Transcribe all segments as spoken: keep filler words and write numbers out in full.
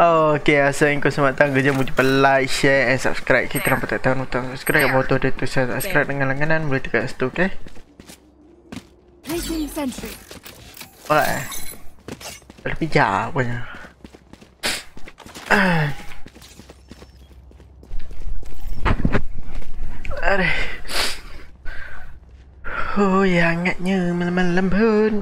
Okay, assalamualaikum, selamat datang kerja multiple like, share and subscribe. Okay, kenapa tak tahu butang subscribe kat bawah tu ada tulisan subscribe dengan langganan, boleh tekan kat situ, okay? Alright. Dah pijak punya. Aduh. Oh, yang hangatnya malam-malam pun.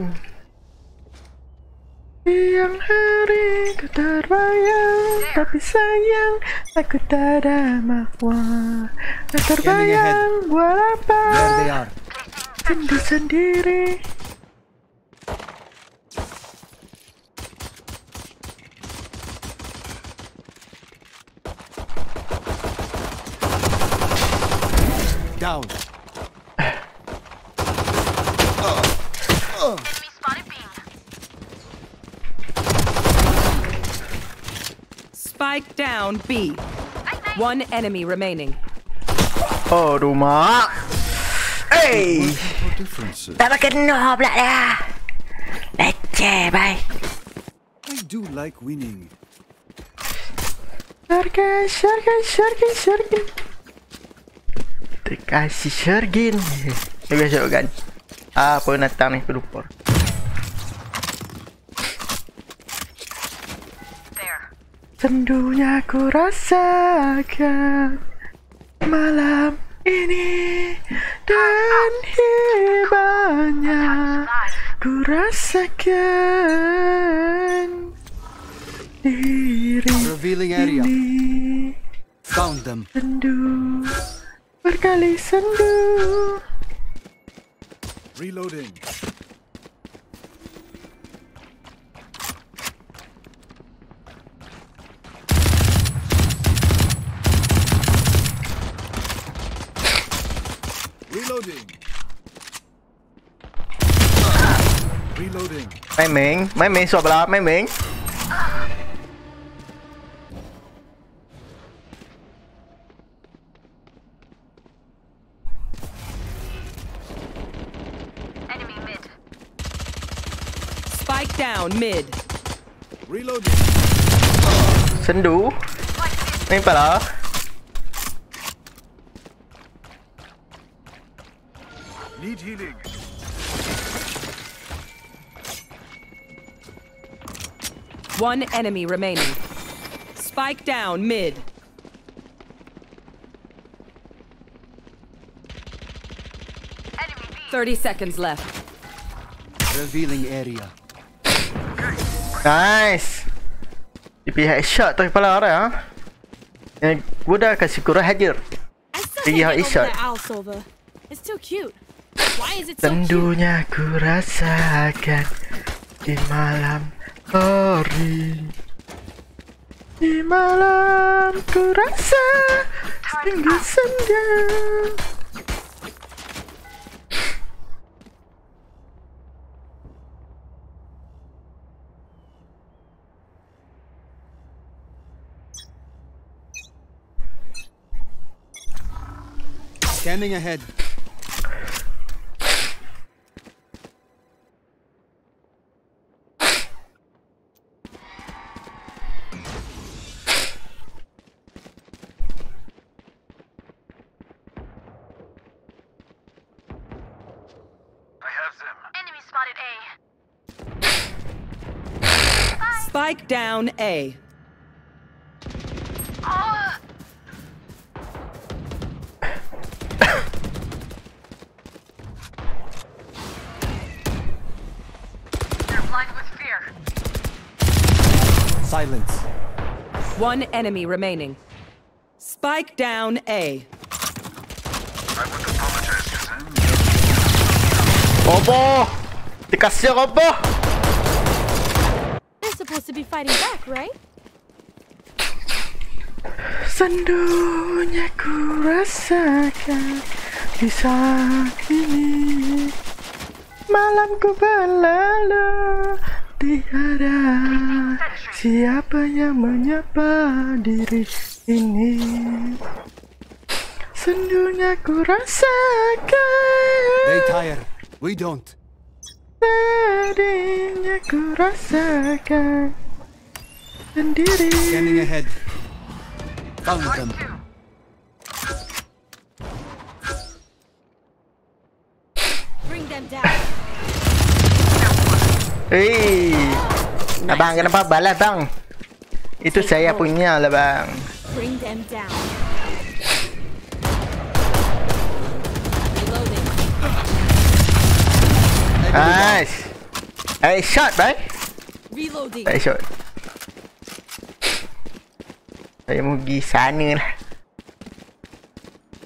Siang hari ku terbayang, tapi sayang aku tak ada mahuah. Aku terbayang buat apa, sendiri-sendiri. Down. Spike down B. One enemy remaining. Oh, rumah. Hey. Tak pakai no pula dah. Leceh, bye. I do like winning. Sergin, Sergin, Sergin, Sergin. Terima kasih Sergin. Saya biasa kan. Ah, pun datang ni pelupor. Sendunya ku rasakan malam ini, dan hibanya ku rasakan diri ini. Found them. Sendu berkali sendu. Reloading. Reloading. Reloading. Máy miệng, máy miệng sọp là máy miệng. Enemy mid. Spike down mid. Reloading. Sến đủ. Em phải là need healing. One enemy remaining. Spike down mid. Enemy B. Thirty seconds left. Revealing area. Nice. Tipi headshot tu kepala orang. Yang muda kasih kurang hajar. Tipi headshot. It's too cute. Tendunya ku rasakan di malam hari, di malam ku rasa tinggi senja. Scanning ahead. Spike down A. Ah. They're blind with fear. Silence. One enemy remaining. Spike down A. I would apologize to them. Obo! Dikasih Obo! To be fighting back, right? Sendunya ku rasakan di saat ini, malamku berlalu tiada siapa yang menyapa diri ini. Sendunya ku rasakan. They tired, we don't. Sedihnya ku rasakan Scanning ahead. Found them. Bring them down. Hey, nice. Abang, kenapa balas bang? Itu saya punya lah bang. Bring them down. Nice. Hey, shot, bang. Reloading. Hey, shot. Saya mau pergi sana lah.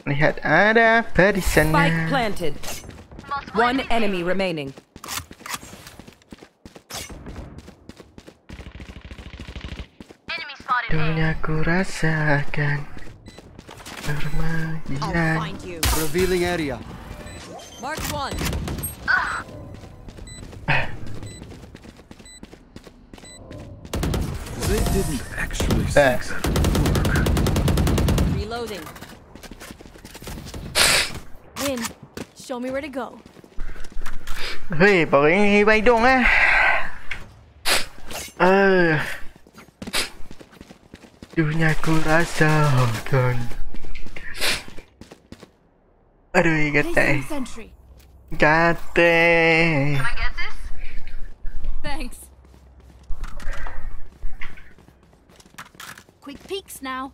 Lihat ada apa di sana. Spike planted. One enemy remaining. Dunia ku rasakan permainan. Revealing area. Mark one. They didn't actually succeed at work. Reloading. Win. Show me where to go. Hey, pokoknya hibay dong ah. Eh. Dunia ku rasa hutan. Aduh, gatai. Gatai. Can I get this? Thanks. Quick peeks now.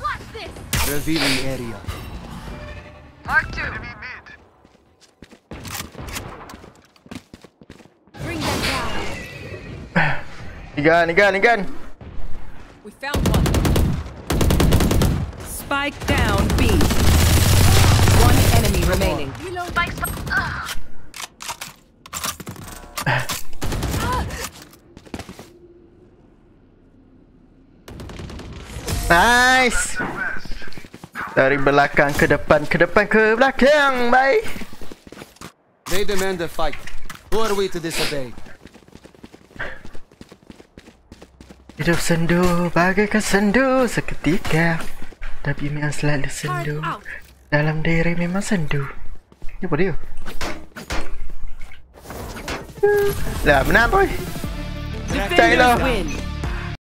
What's this? Revealing area. Mark two. Enemy mid. Bring them down. You got, you got, you got. We found one. Spike down B. One enemy remaining. Reload. Spike. Nice. Dari belakang ke depan, ke depan ke belakang, bye. They demand a fight. Who are we to disobey? Hidup sendu, bagaikan sendu seketika. Tapi memang selalu sendu. Dalam diri memang sendu. Ini apa dia? Dah menang boy. Cai lah.